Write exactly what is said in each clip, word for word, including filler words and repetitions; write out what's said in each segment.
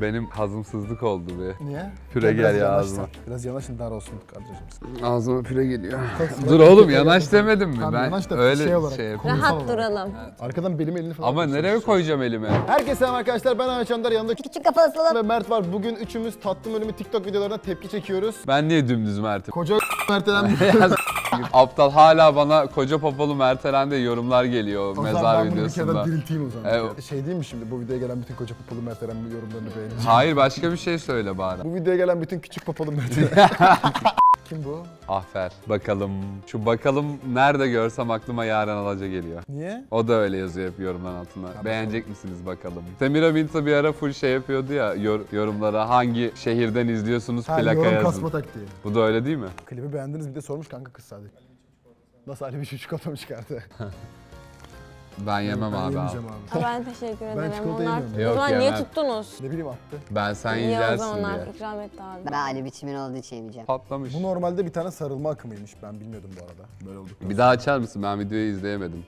Benim hazımsızlık oldu bir. Niye? Püre gel ya ağzıma. Biraz yanaşın, dar olsun kardeşim. Ağzıma püre geliyor. Dur oğlum, yanaş demedim mi? Ben öyle şey olarak. Rahat duralım. Arkadan belim elini falan. Ama nereye koyacağım elimi? Herkese selam arkadaşlar, ben Ahmet Can Dündar, yanımda Küçük Kafalı Sıla ve Mert var. Bugün üçümüz Tattım Ölümü TikTok videolarına tepki çekiyoruz. Ben niye dümdüz Mert'im? Koca Mert Eren Bülbül. Aptal, hala bana koca papalı Mert Eren diye yorumlar geliyor mezar videosunda. O zaman ben bunu bir kere dirilteyim o zaman. Evet. Şey diyeyim mi şimdi, bu videoya gelen bütün koca papalı Mert Eren yorumlarını beğeneceğim? Hayır, başka bir şey söyle bana. Bu videoya gelen bütün küçük papalı Mert Eren. Kim bu? Afer. Bakalım. Şu bakalım nerede görsem aklıma Yaren Alaca geliyor. Niye? O da öyle yazıyor hep yorumların altına. Tabii. Beğenecek tabii. misiniz bakalım? Semira Minta bir ara full şey yapıyordu ya yor yorumlara, hangi şehirden izliyorsunuz ha, plaka yazın. Yorum kasma taktiği. Bu da öyle değil mi? Klibi beğendiniz bir de sormuş kanka kız sadece. Nasıl Ali bir çocuk kafamı çıkarttı? Ben yemem ben abi, abi. abi. Ben teşekkür ederim. Ben çikolata yemiyorum. O zaman niye tuttunuz? Ne bileyim attı. Ben sen iyi yersin diye. İyi o zaman abi, ikram etti abi. Ben Ali biçimin olduğu için yemeyeceğim. Patlamış. Bu normalde bir tane sarılma akımıymış. Ben bilmiyordum bu arada. Böyle olduk. Bir daha açar mısın? Ben videoyu izleyemedim.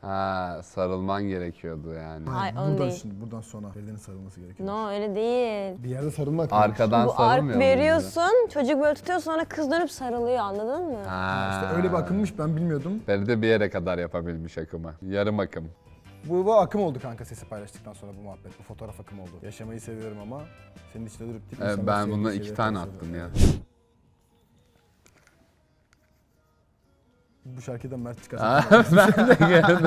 Ha, sarılman gerekiyordu yani. Hayır, buradan değil. Şimdi buradan sonra ellerin sarılması gerekiyor. No, öyle değil. Bir yerde sarılmak. Arkadan sarılmıyor. Ark veriyorsun, çocuk böyle tutuyor, sonra kız dönüp sarılıyor, anladın mı? Ha. İşte öyle bir akımmış, ben bilmiyordum. Feride bir yere kadar yapabilmiş akımı. Yarım akım. Bu, bu akım oldu kanka, sesi paylaştıktan sonra bu muhabbet, bu fotoğraf akım oldu. Yaşamayı seviyorum ama senin içine durup değil mi? Evet, ben bundan iki tane attım ya. Bu şarkıdan Mert çıkartacak. Ben de geldim.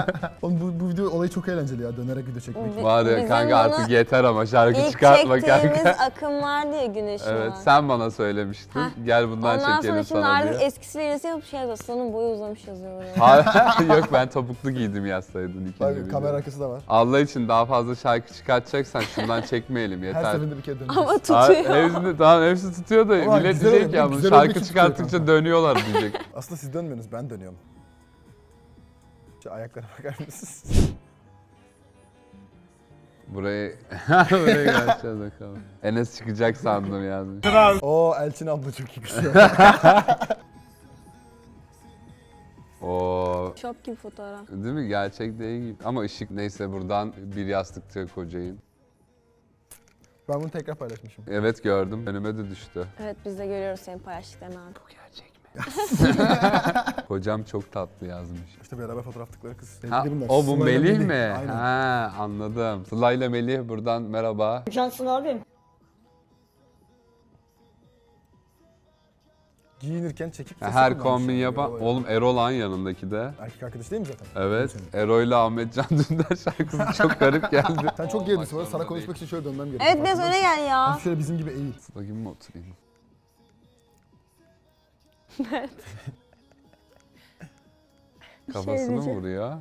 Oğlum bu, bu video olayı çok eğlenceli ya, dönerek video çekmek. Var kanka, artık yeter ama şarkı çıkartma kanka. İlk çektiğimiz akım vardı ya, güneşi. Evet, sen bana söylemiştin. Heh. Gel bundan ondan çekelim sana diye. Ondan sonra şimdi eskisiyle yenisi yapıp şey yazıyor, Sıla'nın boyu uzamış yazıyor oraya. Yok, ben topuklu giydim yazsaydın ikinci bak, video. Kamera arkası da var. Allah için daha fazla şarkı çıkartacaksan şundan çekmeyelim yeter. Her seferinde bir kere dönüyoruz. Ama tutuyor. Hepsini, tamam hepsi tutuyor da ama millet diyecek ya, bu şarkı çıkarttıkça dönüyorlar diyecek. Aslında siz dönmüyorsunuz, ben dönüyorum. Şu ayaklara bakar mısınız? Burayı... Buraya geleceğiz bakalım. Enes çıkacak sandım yani. Oo, Elçin abla çok iyi kızıyor. Oo. Şop gibi fotoğraf. Değil mi? Gerçek değil gibi. Ama ışık neyse, buradan bir yastıkta kocayın. Ben bunu tekrar paylaşmışım. Evet, gördüm. Önüme de düştü. Evet, biz de görüyoruz senin paylaştıklarını abi. Bu gerçek. Hocam çok tatlı yazmış. İşte beraber fotoğraflıkları kız. Ha, o bu Melih mi? Aynen. Ha, anladım. Sıla ile Melih, buradan merhaba. Cansın abim. Giyinirken çekip ha, her kombin yapan şey, oğlum Erol Ağa'nın yanındaki de. Erkek arkadaş değil mi zaten? Evet. Erol ile Ahmet Can Dündar şarkısı çok garip geldi. Sen çok geldin sonra sana konuşmak değil. için şöyle dönmem gerekiyor. Evet, biraz öne gel ya. Abi şöyle bizim gibi eğil. Sıla gibi mi oturayım? Mert. Kafasını mı vuruyor?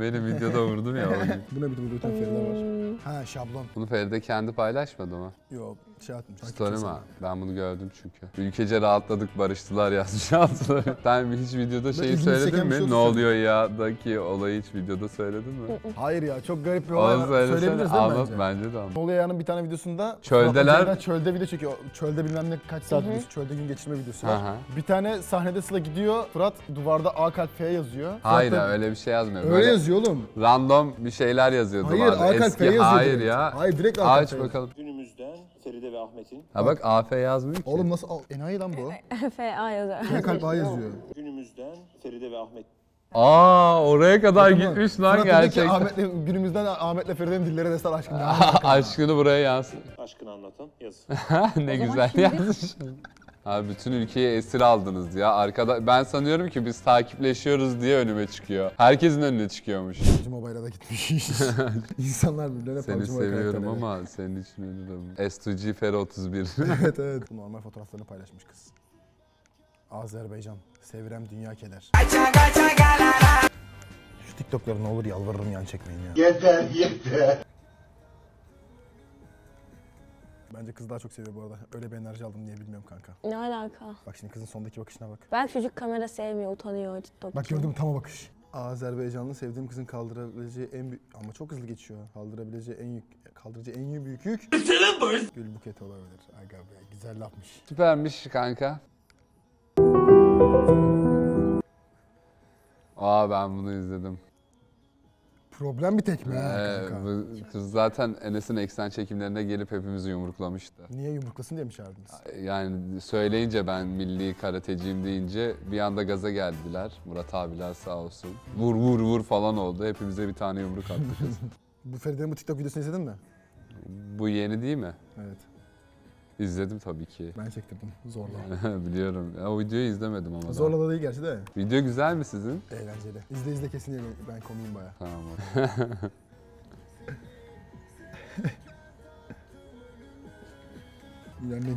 Benim videoda vurdum ya. Buna bir de burada Feride var. Ha, şablon. Bunu Feride kendi paylaşmadı mı? Yok, şey atmış. Story mi? Ben bunu gördüm çünkü. Ülkece rahatladık, barıştılar yazmış altları. Sen hiç videoda şeyi söyledin mi? Ne oluyor ya'daki olayı hiç videoda söyledin mi? Hayır ya, çok garip bir olay. Söyleyebiliriz değil mi bence? Bence de anlat. Ne oluyor ya'nın bir tane videosunda çöldeler. Çölde video çekiyor. Çölde bilmem ne kaç saat videosu, çölde gün geçirme videosu var. Bir tane sahnede Sıla gidiyor, Fırat duvarda A kalp F yazıyor. Hayır ya, öyle bir şey yazmıyor. Öyle, öyle yazıyor oğlum. Random bir şeyler yazıyordu. Hayır, A K P yazıyordu. Hayır ya. Hayır, direkt A K P. Aç bakalım. Günümüzden Feride ve Ahmet'in. Ha bak, A F yazmıyor ki. Oğlum nasıl enayi lan bu? F A yazıyor. Kalp A yazıyor. Günümüzden Feride ve Ahmet. Aa, oraya kadar Bakın gitmiş lan gerçekten. Ahmet'le, günümüzden Ahmet'le Feride'nin dilleri destan aşkını. Aşkını buraya yansın. Aşkını anlatan yazın. Ne güzel yazmış. Abi bütün ülkeyi esir aldınız ya. Arkada ben sanıyorum ki biz takipleşiyoruz diye önüme çıkıyor. Herkesin önüne çıkıyormuş. P U B G Mobile'a da gitmiş. İnsanlar birbirine P U B G Mobile. Seni seviyorum ama senin için ölürüm. S iki G F R otuz bir. Evet evet. Normal fotoğraflarını paylaşmış kız. Azerbaycan. Sevrem dünya keder. Şu TikTok'ları ne olur yalvarırım yan çekmeyin ya. Yeter yeter. Bence kız daha çok seviyor bu arada. Öyle bir enerji aldım diye bilmiyorum kanka. Ne alaka? Bak şimdi kızın sondaki bakışına bak. Belki çocuk kamera sevmiyor, utanıyor TikTok. Bak gördün mü, tam o bakış. Azerbaycanlı sevdiğim kızın kaldırabileceği en büyük... Ama çok hızlı geçiyor. Kaldırabileceği en yük... Kaldıracağı en büyük yük... Gül buketi olabilir. Aga be, güzel lafmış. Süpermiş kanka. Aa, ben bunu izledim. Problem bir tekme. Ee, bu kız zaten Enes'in eksen çekimlerine gelip hepimizi yumruklamıştı. Niye yumruklasın diye mi çağırdınız? Yani söyleyince ben milli karateciyim deyince bir anda gaza geldiler. Murat abiler sağ olsun. Vur vur vur falan oldu. Hepimize bir tane yumruk attı. Bu Feride'nin bu TikTok videosunu izledin mi? Bu yeni değil mi? Evet. İzledim tabii ki. Ben çektirdim zorla. Biliyorum. Ya, o videoyu izlemedim ama. Zorla da değil gerçi de. Video güzel mi sizin? Eğlenceli. İzle izle kesin ben komiyim bayağı.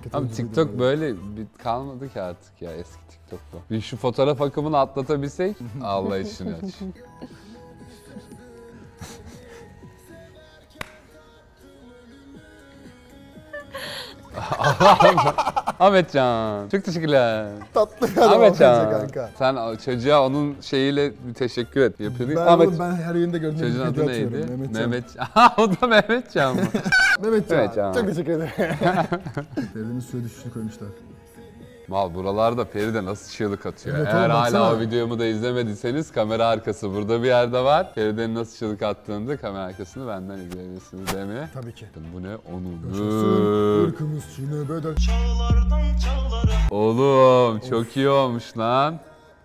Tamam. Abi TikTok böyle bir kalmadı ki artık ya, eski TikTok'ta. Bir şu fotoğraf akımını atlatabilsek Allah için aç. Ahmet Can, çok teşekkürler. Tatlı adam Ahmet Can kanka. Sen çocuğa onun şeyiyle bir teşekkür et. Yapıyordun. Ben, Ahmet... oğlum, ben her yerinde gördüğüm çocuğun adı neydi? Mehmet Can. Mehmet Can. O da Mehmet Can mı? Mehmet Can. Mehmet Can. Çok teşekkür ederim. Feride'nin suya düşüşünü koymuşlar. Mal buralarda Feride nasıl çığlık atıyor. Evet, eğer hala o videomu da izlemediyseniz kamera arkası burada bir yerde var. Feride'nin nasıl çığlık attığında kamera arkasını benden izleyebilirsiniz değil mi? Tabii ki. Bu ne? Onundur. Oğlum çok of. iyi olmuş lan.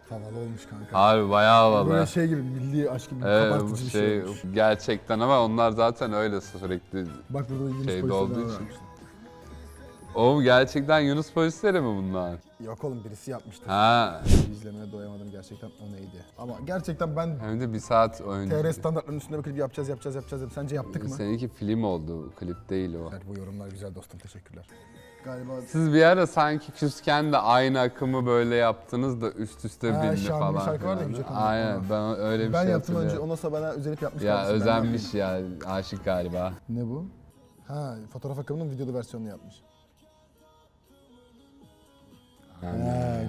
Havalı olmuş kanka. Abi bayağı havalı. Böyle şey gibi milli aşk gibi evet, kabartıcı bir şey, şey olmuş. Gerçekten ama onlar zaten öyle sürekli bak, burada şeyde olduğu için. Varmış. Oğlum gerçekten Yunus polisleri mi bunlar? Yok oğlum birisi yapmıştı. Ha. İzlemeye doyamadım gerçekten, o neydi? Ama gerçekten ben... Hem de bir saat önce. T R standartlarının üstünde bir klip yapacağız yapacağız yapacağız. Sence yaptık mı? Seninki film oldu, klip değil o. Evet, bu yorumlar güzel dostum, teşekkürler. Galiba... Siz bir ara sanki küsken de aynı akımı böyle yaptınız da üst üste ha, bindi şarkı, falan. Şarkı var da güzel. Aynen ben öyle bir ben şey yaptım önce, ondan sonra bana özenip yapmış. Ya özenmiş ya, aşık galiba. Ne bu? Ha fotoğraf akımının videolu versiyonunu yapmış. He,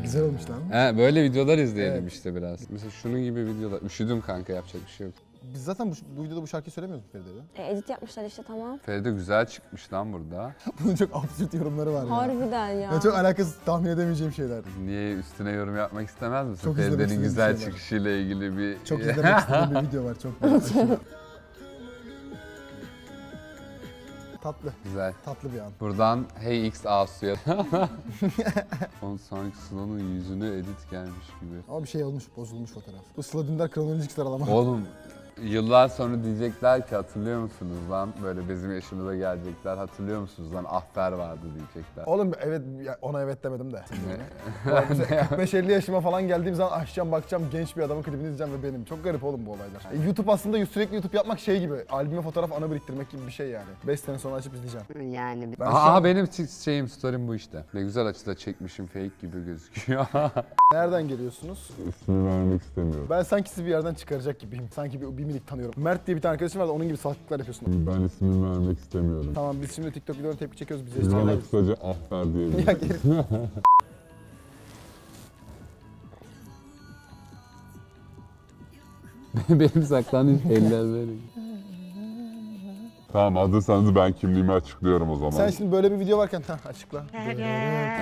güzel olmuş lan. He, böyle videolar izleyelim evet. işte biraz. Mesela şunun gibi videolar. Üşüdüm kanka, yapacak bir şey yok. Biz zaten bu, bu videoda bu şarkıyı söylemiyoruz Feride'ye. E, edit yapmışlar işte, tamam. Feride güzel çıkmış lan burada. Bunun çok absürt yorumları var ya. Harbiden ya. ya. Çok alakasız, tahmin edemeyeceğim şeyler. Niye üstüne yorum yapmak istemez misin? Feride'nin güzel çıkışıyla ilgili bir... Çok izlemek istediğim bir video var, çok güzel. Tatlı. Güzel. Tatlı bir an. Buradan hey X Asu'ya. Onun sanki Sıla'nın yüzüne edit gelmiş gibi. Ama bir şey olmuş, bozulmuş fotoğraf. Bu Sıla Dündar kronolojik sıralama. Oğlum yıllar sonra diyecekler ki hatırlıyor musunuz lan? Böyle bizim yaşımıza gelecekler. Hatırlıyor musunuz lan? Ahfer vardı diyecekler. Oğlum evet, ona evet demedim de. kırk beş elli yaşıma falan geldiğim zaman açacağım bakacağım, genç bir adamın klibini izleyeceğim ve benim. Çok garip oğlum bu olaylar. E, YouTube aslında sürekli YouTube yapmak şey gibi. Albüme fotoğraf ana biriktirmek gibi bir şey yani. beş sene sonra açıp izleyeceğim. Yani. Ben Aa sonra... benim şeyim, story'im bu işte. Ne güzel açıda çekmişim, fake gibi gözüküyor. Nereden geliyorsunuz? İsmini vermek istemiyorum. Ben sanki sizi bir yerden çıkaracak gibiyim. Sanki bir, bir minik tanıyorum. Mert diye bir tane arkadaşım vardı, onun gibi salaklıklar yapıyorsun. Ben ismini vermek istemiyorum. Tamam biz şimdi TikTok videoları tepki çekiyoruz. Bize bana kısaca ahfer diyebiliriz. Benim saklandığım eller böyle. Tamam hazırsanız ben kimliğimi açıklıyorum o zaman. Sen şimdi böyle bir video varken ha açıkla.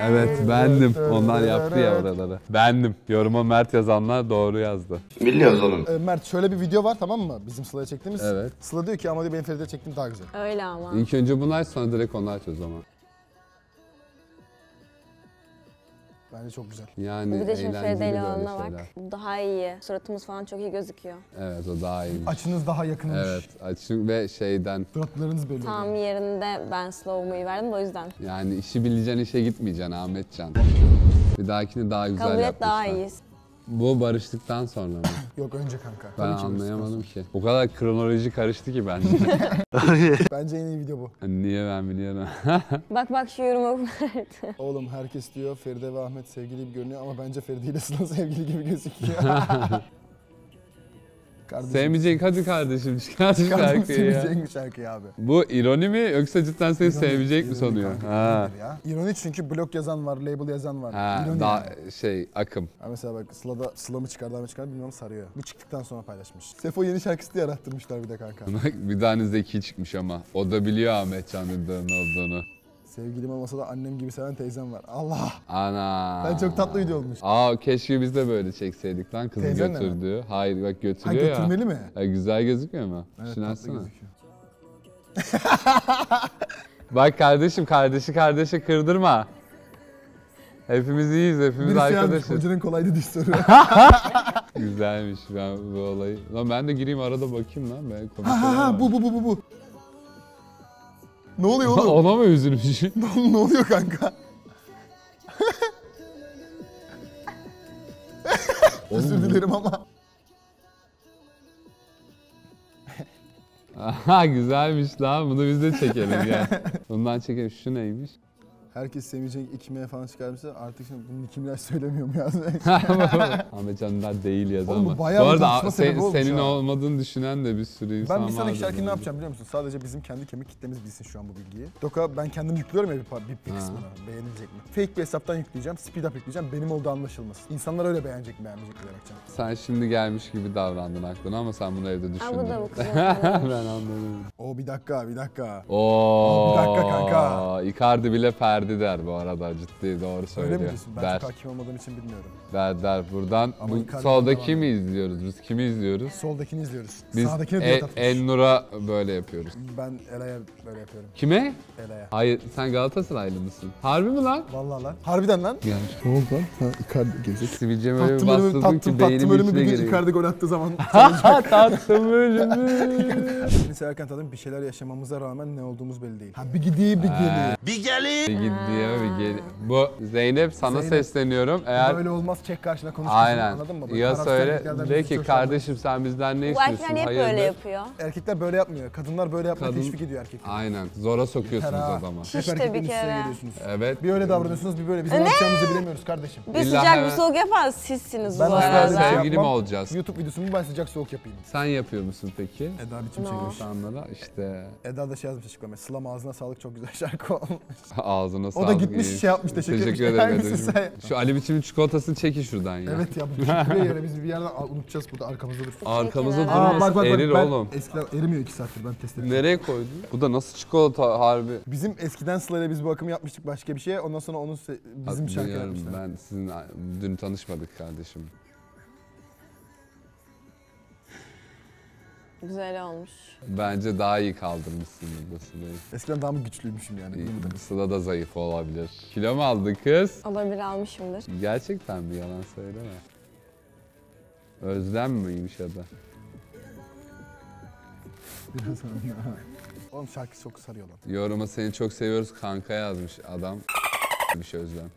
Evet bendim. Onlar yaptı ya oraları. Bendim. Yoruma Mert yazanlar doğru yazdı. Biliyoruz oğlum. Ee, Mert şöyle bir video var tamam mı? Bizim Sıla'ya çektiğimiz. Evet. Sıla diyor ki ama diyor, benim Feride'ye çektiğim daha güzel. Öyle ama. İlk önce bunu aç, sonra direkt onu aç o zaman. Bence çok güzel. Yani bir de şimdi Feride'yle olanla bak. Daha iyi. Suratımız falan çok iyi gözüküyor. Evet o daha iyi. Açınız daha yakınmış. Evet açın ve şeyden. Suratlarınız böyle. Tam yerinde ben slow mo'yu verdim o yüzden. Yani işi bileceksin, işe gitmeyeceksin Ahmetcan. Bir dahakini daha güzel yapmışlar. Kabul et daha iyiyiz. Bu barıştıktan sonra mı? Yok önce kanka. Ben Tabii anlayamadım ki, ki. O kadar kronoloji karıştı ki bence. Bence en iyi video bu. Niye ben biliyorum. Bak bak şu yoruma. Oğlum herkes diyor Feride ve Ahmet sevgili gibi görünüyor ama bence Feride ile Sıla sevgili gibi gözüküyor. Kardeşim. Sevmeyecek hadi kardeşim çıkar şarkıyı ya. Kardeşim sevmeyecek mi şarkıyı abi? Bu ironi mi yoksa cidden seni ironi, sevmeyecek mi sanıyor? Ha. Ya. İroni çünkü blog yazan var, label yazan var. Ha, ironi daha yani. Şey akım. Ha mesela bak Sıla'da Sıla mı çıkar, daha mı çıkar bilmiyorum, sarıyor. Bu çıktıktan sonra paylaşmış. Sefo yeni şarkısı diye arattırmışlar bir de kanka. Bir tane zeki çıkmış ama. O da biliyor Ahmet Can Dündar'ın olduğunu. Sevgilim olmasa da annem gibi seven teyzem var. Allah! Ana! Ben çok tatlı video olmuş. Aa keşke biz de böyle çekseydik lan. Kızı teyzenle götürdü. Mi? Hayır bak götürüyor ha, ya. Götürmeli mi? Ya, güzel gözükmüyor mu? Evet, şunu atsana. Bak kardeşim, kardeşi kardeşe kırdırma. Hepimiz iyiyiz, hepimiz birisi arkadaşız. Birisi hocanın kolaydı diş soru. Güzelmiş ben bu olayı. Lan ben de gireyim arada bakayım lan. Ben komik ha ha ha bu bu bu bu. Ne oluyor oğlum? Ona mı üzülmüş? Ne, ne oluyor kanka? Özür dilerim ama. Aha güzelmiş lan, bunu biz de çekelim ya. Bundan çekelim, şu neymiş? Herkes sevmeyecek iki milyon falan çıkarmışsa artık şimdi bunu iki milyon söylemiyorum ya. Ahmet Can Dündar değil yazan ama. Bu arada sen, senin olmadığını düşünen de bir sürü insan var. Ben bir sonraki şarkıyı ne yapacağım biliyor musun? Sadece bizim kendi kemik kitlemiz bilsin şu an bu bilgiyi. Doka ben kendim yüklüyorum ya bir, bir kısmına. Beğenilecek mi? Fake bir hesaptan yükleyeceğim, speed up yükleyeceğim. Benim olduğu anlaşılmasın. İnsanlar öyle beğenecek mi, beğenmeyecek mi bakacağım. Sen şimdi gelmiş gibi davrandın aklına ama sen bunu evde düşündün. Ama da bu kızı. Ben anladım. Oo bir dakika, bir dakika. Oo bir dakika kanka. Icardi bile Ferdi der bu arada, ciddi doğru söylüyor. Öyle mi diyorsun? Ben der. Çok hakim olmadığım için bilmiyorum. Der der buradan. Bu, soldaki mi izliyoruz biz? Kimi izliyoruz? Soldakini izliyoruz. Biz sağdakine e, Elnur'a böyle yapıyoruz. Ben Ela'ya böyle yapıyorum. Kime? Ela'ya. Hayır sen Galatasaraylı mısın? Harbi mi lan? Vallahi lan. Harbiden lan. Yani ne oldu lan? Ha Icardi gelecek. Sivilcem öyle bir bastırdım tattım, ki beynim içine gireyim. Icardi gol attığı zaman çalışacak. Tattım ölümü. Seni severken tadım bir şeyler yaşamamıza rağmen ne olduğumuz belli değil. Ha bir gidiyor bir geliyor. Bir geliyor. Diye bir gel. Bu Zeynep sana Zeynep, sesleniyorum. Eğer böyle olmaz çek karşına konuşursun anladın mı? Bak, ya söyle de ki kardeşim sen bizden ne istiyorsun? Bu erkekler hep böyle yapıyor. Erkekler böyle yapmıyor. Kadınlar böyle yapmaya Kadın... teşvik ediyor erkekler. Aynen. Zora sokuyorsunuz adama. İşte bir kere. Evet. Bir öyle davranıyorsunuz bir böyle. Biz ne yapacağımızı bilemiyoruz kardeşim. Bir İlla sıcak evet. bir soğuk yapan sizsiniz ben bu arada. Sevgili mi olacağız? YouTube videosumu ben sıcak soğuk yapayım. Sen yapıyor musun peki? Eda biçim çekmiş anlara işte. Eda da şey yazmış açıklamaya. Sıla ağzına sağlık çok güzel şarkı olmuş. Ağzına sağlık. O da gitmiş iyi. Şey yapmış teşekkür, teşekkür ederim. Şu Ali biçimin çikolatasını çekin şuradan ya. Evet ya bu çikolata yere biz bir yerden unutacağız burada arkamızda dursun. Arkamızda durmasın erir bak, oğlum. Eskiden erimiyor iki saattir ben test ettim. Nereye koydun? Bu da nasıl çikolata harbi? Bizim eskiden Sıla'yla biz bu akımı yapmıştık başka bir şeye ondan sonra onu bizim şarkı yapmışlar. Ben sizin dün tanışmadık kardeşim. Güzel olmuş. Bence daha iyi kaldırmışsın burada Sıla'yı. Eskiden daha mı güçlüymüşüm yani? İyi, Sıla da zayıf olabilir. Kilo mu aldı kız? Olabilir almışımdır. Gerçekten mi? Yalan söyleme. Özlem miymiş ya da? Oğlum şarkı çok sarıyor lan. Yoruma seni çok seviyoruz kanka yazmış adam. Bir Özlem.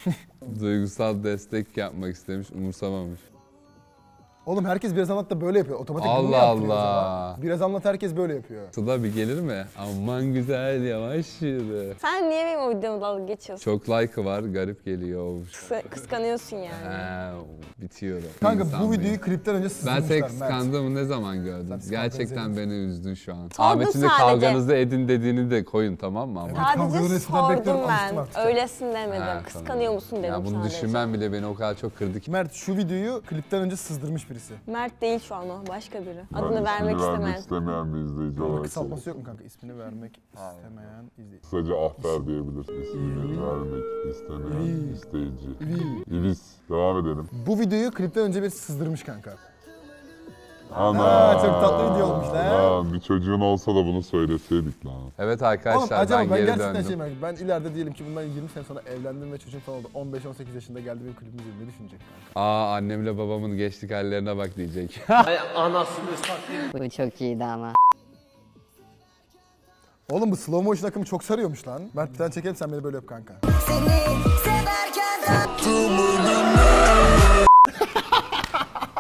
Duygusal destek yapmak istemiş, umursamamış. Oğlum herkes biraz anlat da böyle yapıyor. Otomatik bunu yaptırıyor. Allah Allah. Biraz anlat herkes böyle yapıyor. Sıla bir gelir mi? Aman güzel yavaş yürü. Sen niye benim o videomu dalga geçiyorsun? Çok like'ı var garip geliyor. Kısa, kıskanıyorsun yani. He, bitiyorum. Kanka İnsan bu videoyu klipten önce sızmışlar. Ben seni kıskandığımı ne zaman gördüm? Gerçekten beni üzdün şu an. Ahmet'in de kavganızı edin dediğini de koyun tamam mı? Evet, sadece sordum ben. Öylesin demedim. He, Kıskanıyor musun dedim ya, bunu sadece. Düşünmem bile beni o kadar çok kırdı ki. Mert şu videoyu klipten önce sızdırmış biri. Mert değil şu an o, başka biri. Adını vermek istemeyen. vermek istemeyen bir izleyici olarak. Kısaltması yok mu kanka? İsmini vermek istemeyen izleyici. Kısaca Ahber diyebilirsin. İsmini vermek istemeyen izleyici. İlis. Devam edelim. Bu videoyu klipten önce bir sızdırmış kanka. Ana! Çok tatlı video olmuş lan. Bir çocuğun olsa da bunu söyleseydik lan. Evet arkadaşlar ben geri döndüm. Ben ileride diyelim ki bundan yirmi sene sonra evlendim ve çocuğum falan oldu. on beş on sekiz yaşında geldi benim klibimi ne düşünecek kanka? Aa annemle babamın gençlik hallerine bak diyecek. Ay anasını satayım. Bu çok iyiydi ama. Oğlum bu slow motion akımı çok sarıyormuş lan. Mert bir tane çekelim sen beni böyle öp kanka. Seni severken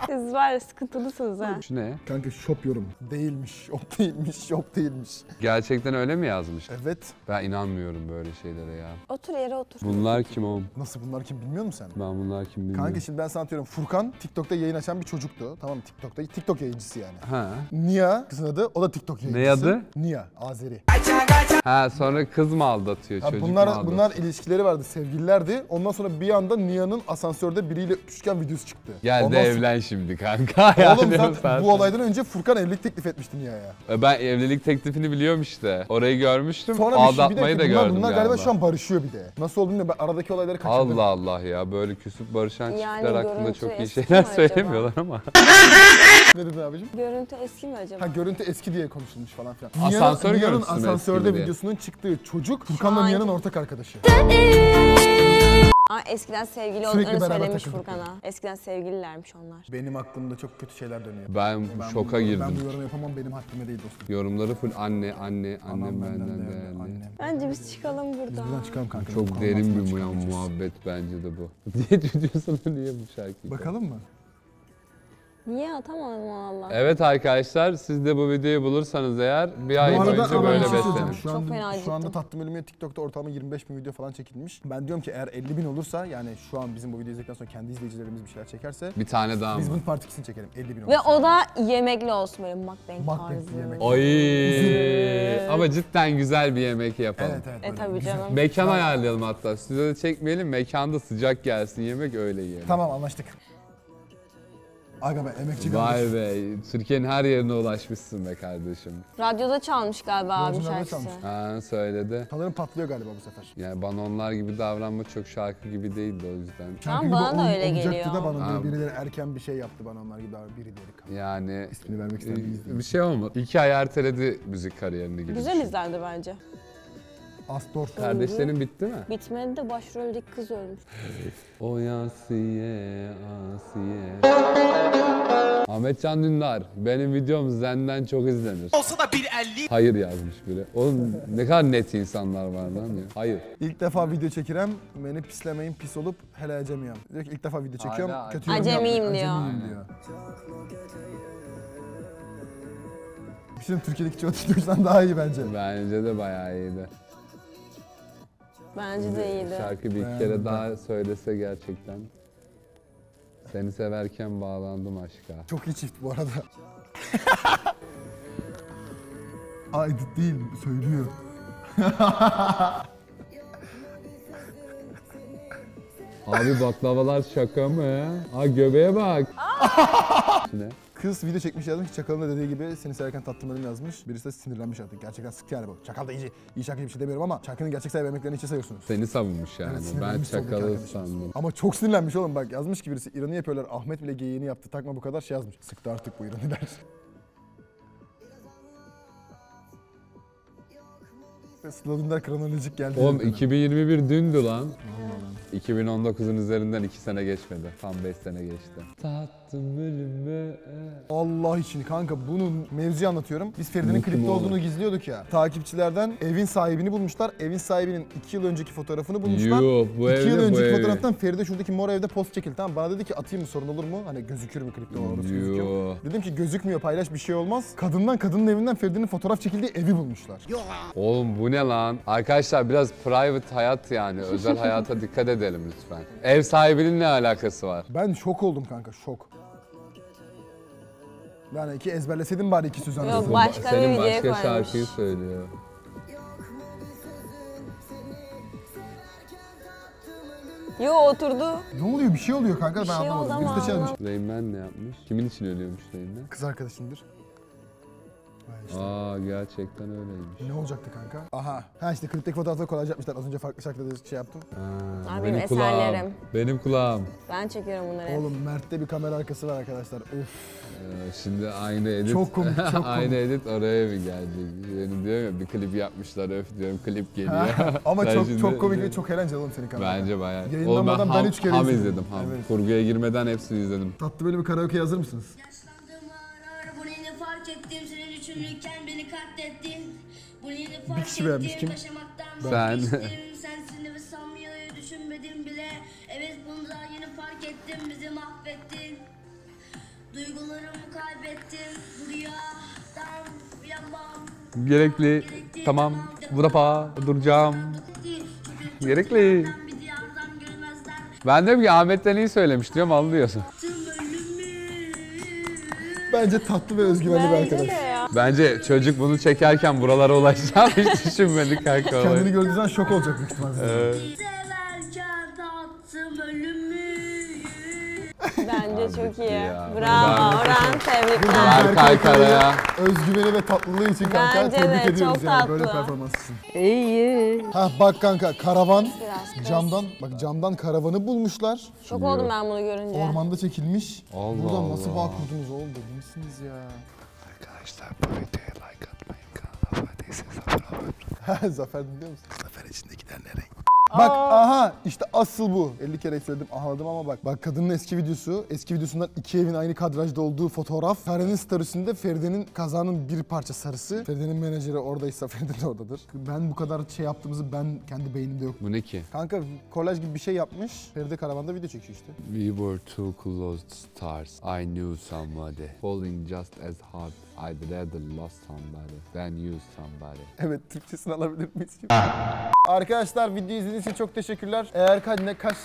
siz var ya sıkıntılısınız ha. Şu ne? Kanka şop yorum. Değilmiş, şop değilmiş, şop değilmiş. Gerçekten öyle mi yazmış? Evet. Ben inanmıyorum böyle şeylere ya. Otur yere otur. Bunlar kim oğlum? Nasıl bunlar kim bilmiyor musun sen? Ben bunlar kim bilmiyorum. Kanka şimdi ben sana diyorum Furkan TikTok'ta yayın açan bir çocuktu. Tamam TikTok'ta TikTok yayıncısı yani. Ha. Nia kızın adı o da TikTok yayıncısı. Ne adı? Nia Azeri. Ha sonra kız mı aldatıyor ya çocuk bunlar, mu aldatıyor? Bunlar ilişkileri vardı sevgililerdi. Ondan sonra bir anda Nia'nın asansörde biriyle öpüşken videosu çıktı. Gel de evlen şimdi. şimdi kanka. Yani oğlum sen, sen bu olaydan önce Furkan evlilik teklif etmişti Nia'ya. Ben evlilik teklifini biliyorum işte. Orayı görmüştüm. Sonra aldatmayı bir şey, bir de, da bunlar, gördüm. Bunlar galiba yani şu an barışıyor bir de. Nasıl olduğunu da ben aradaki olayları kaçırdım. Allah Allah ya, böyle küsüp barışan yani çiftler hakkında çok iyi şeyler söylemiyorlar ama. Ne dedin abicim? Görüntü eski mi acaba? Ha, görüntü eski diye konuşulmuş falan filan. Asansör görüntüsü mü? Asansörde videosunun çıktığı çocuk Furkan'la Nia'nın ortak arkadaşı. Aa, eskiden sevgili olduğunu söylemiş Furkan'a. Eskiden sevgililermiş onlar. Benim aklımda çok kötü şeyler dönüyor. Ben, ben şoka bu, girdim. Ben bu yorum yapamam, benim hakkıma değil dostum. Yorumları full anne, anne, annem, annem benden değerli. Annem, annem. Bence biz çıkalım buradan. Biz buradan çıkalım kanka. Çok bu derin bir muhabbet bence de bu. Niye diyorsun, niye bu şarkıyı? Bakalım mı? Niye atamadım Allah? Evet arkadaşlar, siz de bu videoyu bulursanız eğer bir ay boyunca böyle beslenin. Şu anda, çok fena şu anda Tattım Ölümü'ye TikTok'ta ortalama yirmi beş bin video falan çekilmiş. Ben diyorum ki eğer elli bin olursa, yani şu an bizim bu videoyu izledikten sonra kendi izleyicilerimiz bir şeyler çekerse bir tane daha biz bunun partikisini çekelim, elli bin olursa. Ve o da yemekli olsun, böyle mukbang tarzı. Yemek. Ayy. Ama cidden güzel bir yemek yapalım. Evet evet. E tabii canım. Mekan ayarlayalım hatta. Size de çekmeyelim, mekanda sıcak gelsin yemek, öyle yiyelim. Tamam, anlaştık. Aga be, emekçi vay görmüş. Be, Türkiye'nin her yerine ulaşmışsın be kardeşim. Radyoda çalmış galiba abi şarkısı. Ha, söyledi. Sanırım patlıyor galiba bu sefer. Yani bana onlar gibi davranma çok şarkı gibi değildi o yüzden. Şarkı bana gibi da öyle geliyor. Da bana diyor, birileri erken bir şey yaptı, bana onlar gibi davranma, birileri kaldı. Yani ismini vermek istemiyorum. Bir şey olmadı. İki ay erteledi müzik kariyerini gibi. Güzel izlendi bence. Astor. Kardeşlerin bitti mi? Bitmedi de başroldeki kız ölmüş. O Yasiye, Asiye. Ahmet Can Dündar, benim videom senden çok izlenir. Olsa da bir elli. Hayır yazmış biri. Oğlum ne kadar net insanlar var lan ya. Hayır. İlk defa video çekirem, beni pislemeyin, pis olup hele acemiyim. Diyor ki ilk defa video çekiyorum, Ayla, kötü yorum yapmıyorum. Acemiyim diyor. Acemiyim diyor. Bizim Türkiye'deki çoğu Türk'ten daha iyi bence. Bence de bayağı iyiydi. Bence de iyiydi. Şarkı bir iki kere daha söylese gerçekten. Seni severken bağlandım aşka. Çok iyi çift bu arada. Ay değil, söylüyor. Abi baklavalar şaka mı? Ha, göbeğe bak. Ne? Kız video çekmiş yazmış ki Çakal'ın da dediği gibi seni severken Tattım Ölümü yazmış. Birisi de sinirlenmiş artık. Gerçekten sıktı yani bu. Çakal da iyice, iyi şarkı bir şey demiyorum ama şarkının gerçek sahibi emeklerini hiçe sayıyorsunuz. Seni savunmuş yani. Evet, ben Çakal'ı sandım. Ama çok sinirlenmiş oğlum, bak yazmış ki birisi İran'ı yapıyorlar. Ahmet bile geyiğini yaptı. Takma bu kadar şey yazmış. Sıktı artık bu İran'ı der. Sıla Dündar kronolojik geldi. Oğlum iki bin yirmi bir dündü lan. iki bin on dokuzun üzerinden iki sene geçmedi. Tam beş sene geçti. Tattım ölümü. Allah için kanka, bunun mevzuyu anlatıyorum. Biz Feride'nin klipte olduğunu gizliyorduk ya. Takipçilerden evin sahibini bulmuşlar. Evin sahibinin iki yıl önceki fotoğrafını bulmuşlar. Yuh, bu evde, yıl önceki bu fotoğraftan evi. Feride şuradaki mor evde post çekildi. Tamam, bana dedi ki atayım mı, sorun olur mu? Hani gözükür mü klipte, orası gözüküyor. Dedim ki gözükmüyor, paylaş, bir şey olmaz. Kadından, kadının evinden Feride'nin fotoğraf çekildiği evi bulmuşlar. Yuh. Oğlum bu ne lan? Arkadaşlar biraz private hayat yani. Özel hayata dikkat edelim lütfen. Ev sahibinin ne alakası var? Ben şok oldum kanka, şok. Yani iki ezberleseydin bari iki söz anlatayım. Yok, başka bir videoya koymuş. Senin başka şarkıyı söylüyor. Yo, oturdu. Ne oluyor? Bir şey oluyor kanka, bir ben şey anlamadım. Birisi de şey yapmış. Reymen ne yapmış? Kimin için ölüyormuş Reymen? Kız arkadaşındır. İşte. Aa, gerçekten öyleymiş. Ne olacaktı kanka? Aha. Ha işte klipteki fotoğrafları kolaj yapmışlar. Az önce farklı şarkıda şey yaptım. Aa, benim eserlerim. Kulağım. Benim kulağım. Ben çekiyorum bunları. Oğlum Mert'te bir kamera arkası var arkadaşlar. Öf. Ee, şimdi aynı edit. Çok komik, çok komik. Aynı edit oraya bir geldi. Yani diyorum ya, bir klip yapmışlar, öf diyorum, klip geliyor. Ama çok şimdi, çok komik ve çok eğlenceli oğlum senin kamera. Bence bayağı. Yayınlanmadan ben üç kere ham izledim. izledim ham. Evet. Kurguya girmeden hepsini izledim. Tatlı böyle bir karaoke hazır mısınız? Düşünürken beni katlettin. Bu yeni fark ettim. Sen. Sensin ve sanmıyoryu düşünmedim bile. Evet, bunu daha yeni fark ettim. Bizi mahvettin. Duygularımı kaybettim. Rüyadan uyanmam. Gerekli. Tamam. Bu defa duracağım. Gerekli. Ben de bir Ahmet'ten iyi söylemiş diyorum, anlıyorsun. Bence tatlı ve özgüvenli bir arkadaş. Bence çocuk bunu çekerken buralara ulaşacağını hiç düşünmedik kanka. Kendini gördüğü zaman şok olacak büyük ihtimalle. Evet. bence abi, çok iyi. Ya. Bravo. Orhan tebrikler. Berkay Kara'ya özgüveni ve tatlılığı için kanka bence tebrik de, ediyoruz. Yani. Tatlı. Böyle performans için. İyi. Hah bak kanka karavan camdan bak camdan karavanı bulmuşlar. Şok oldum ben bunu görünce. Ormanda çekilmiş. Allah buradan Allah. Nasıl bağ kurdunuz oğlum deli misiniz ya? Arkadaşlar bu videoya like atmayın. Kanala abone değilseniz abone olun. Zafer dinliyor musun? Zafer içindekiler ne renk? Bak aa. Aha işte asıl bu. elli kere söyledim ahladım ama bak. Bak kadının eski videosu. Eski videosundan iki evin aynı kadrajda olduğu fotoğraf. Feride'nin statüsünde Feride'nin kazanın bir parça sarısı. Feride'nin menajeri oradaysa Feride de oradadır. Ben bu kadar şey yaptığımızı ben kendi beynimde yok. Bu ne ki? Kanka kolaj gibi bir şey yapmış. Feride karavanda video çekiyor işte. We were two closed stars. I knew somebody. Falling just as hard. I'd rather lost somebody than you somebody. Evet Türkçesini alabilir miyiz? Arkadaşlar video izlediğiniz için çok teşekkürler. Eğer kaç ne kaç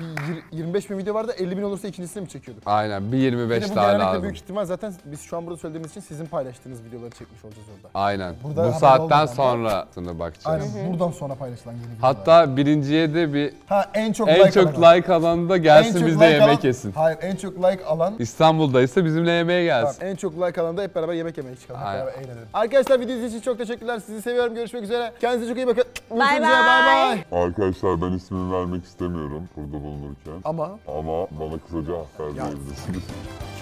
bir yirmi beş bin video vardı elli bin olursa ikincisini mi çekiyorduk? Aynen bir yirmi beş tane lazım. Büyük ihtimal zaten biz şu an burada söylediğimiz için sizin paylaştığınız videoları çekmiş olacağız orada. Aynen. Burada bu saatten sonrasına bakacağız. Aynen. Buradan sonra paylaşılan yeni videolar. Hatta birinciye de bir ha, en çok, en like, çok alan. like alan da gelsin bizde like yemek yesin. Hayır en çok like alan İstanbul'daysa bizimle yemeğe gelsin. Tamam, en çok like alan da hep beraber yemek yemeye çıkalım. Hep beraber eğlenelim. Arkadaşlar videonuz için çok teşekkürler. Sizi seviyorum. Görüşmek üzere. Kendinize çok iyi bakın. Bye bye. Arkadaşlar ben ismimi vermek istemiyorum burada bulunurken. Ama? Ama bana kısaca affedersiniz.